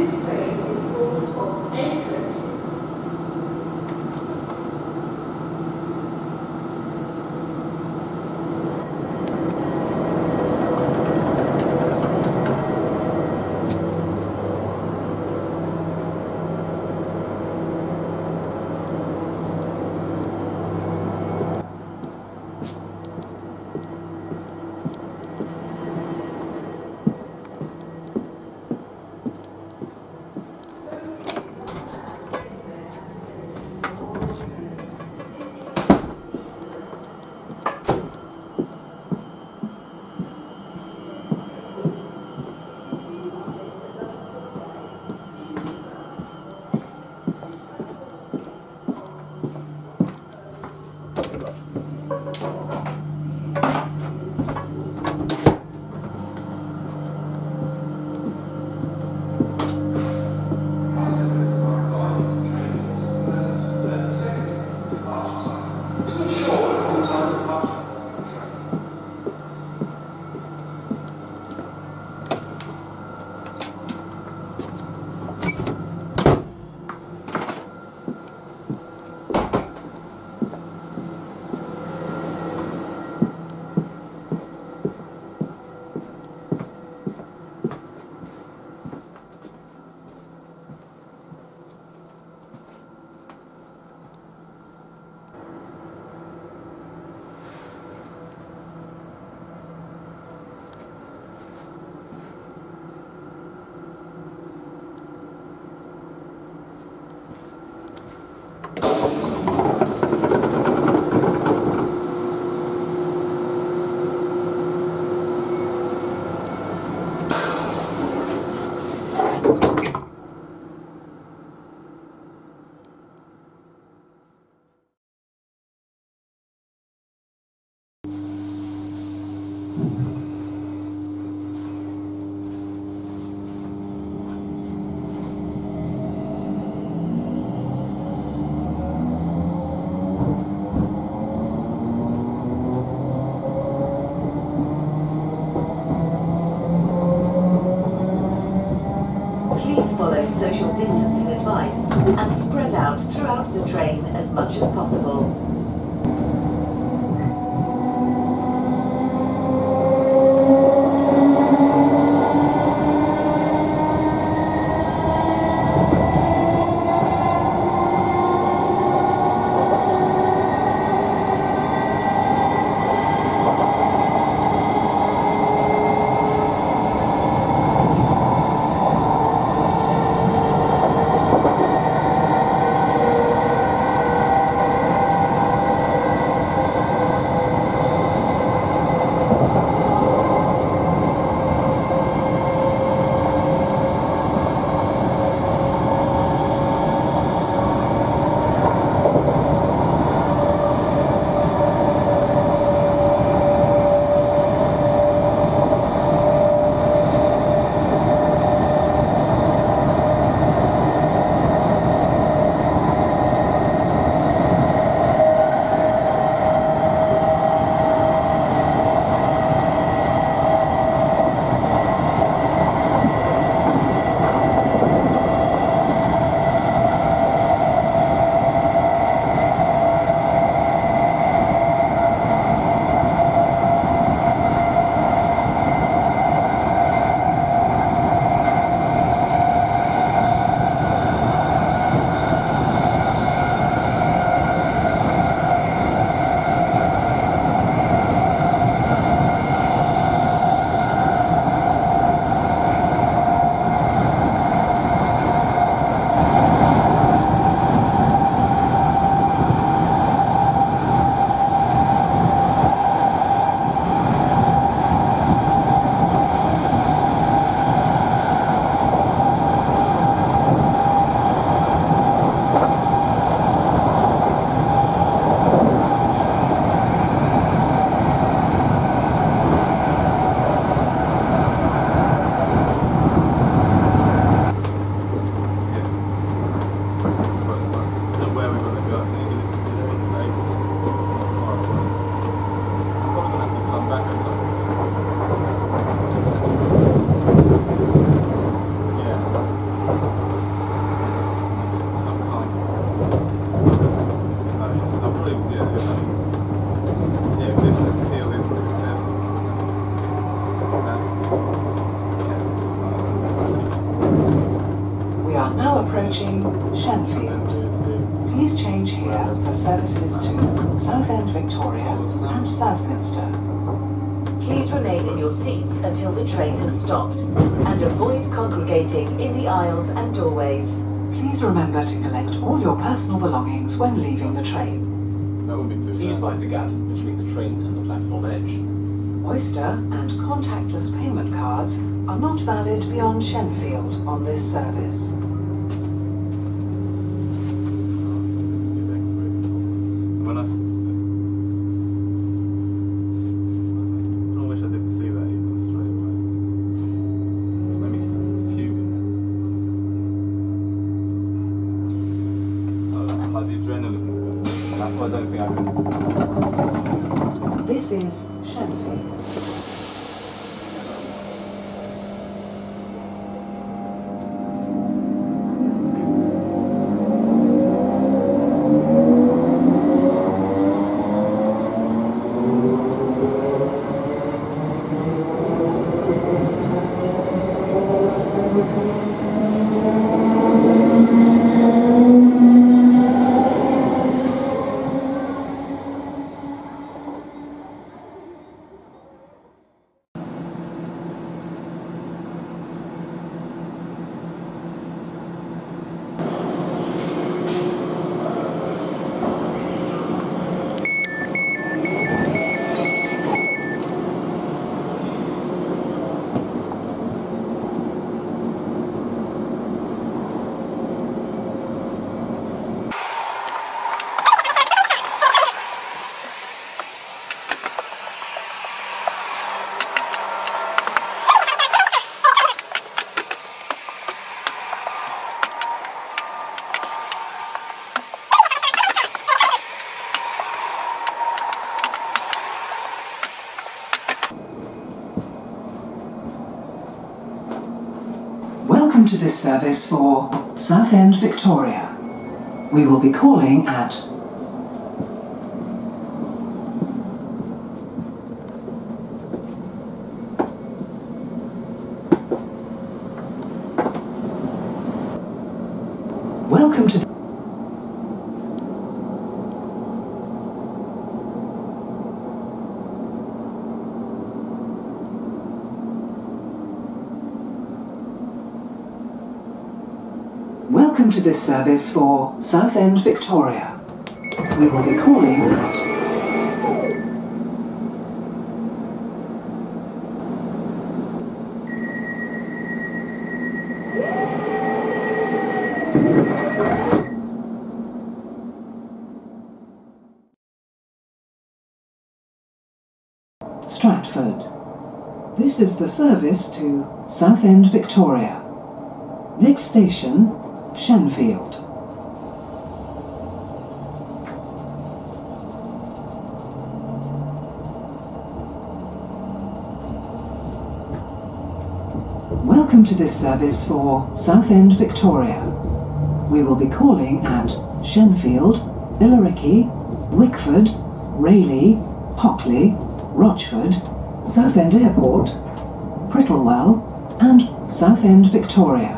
This train is full of 8 coaches. Social distancing advice and spread out throughout the train as much as possible. approaching Shenfield. Please change here for services to Southend Victoria and Southminster. Please remain in your seats until the train has stopped and avoid congregating in the aisles and doorways. Please remember to collect all your personal belongings when leaving the train. Please mind the gap between the train and the platform edge. Oyster and contactless payment cards are not valid beyond Shenfield on this service. This is Shenfield. To this service for Southend Victoria. We will be calling at Welcome to this service for Southend Victoria. We will be calling at Stratford. This is the service to Southend Victoria. Next station, Shenfield. Welcome to this service for Southend Victoria. We will be calling at Shenfield, Billericay, Wickford, Rayleigh, Hockley, Rochford, Southend Airport, Prittlewell, and Southend Victoria.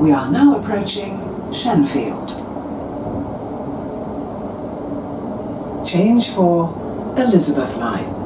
We are now approaching Shenfield. Change for Elizabeth Line.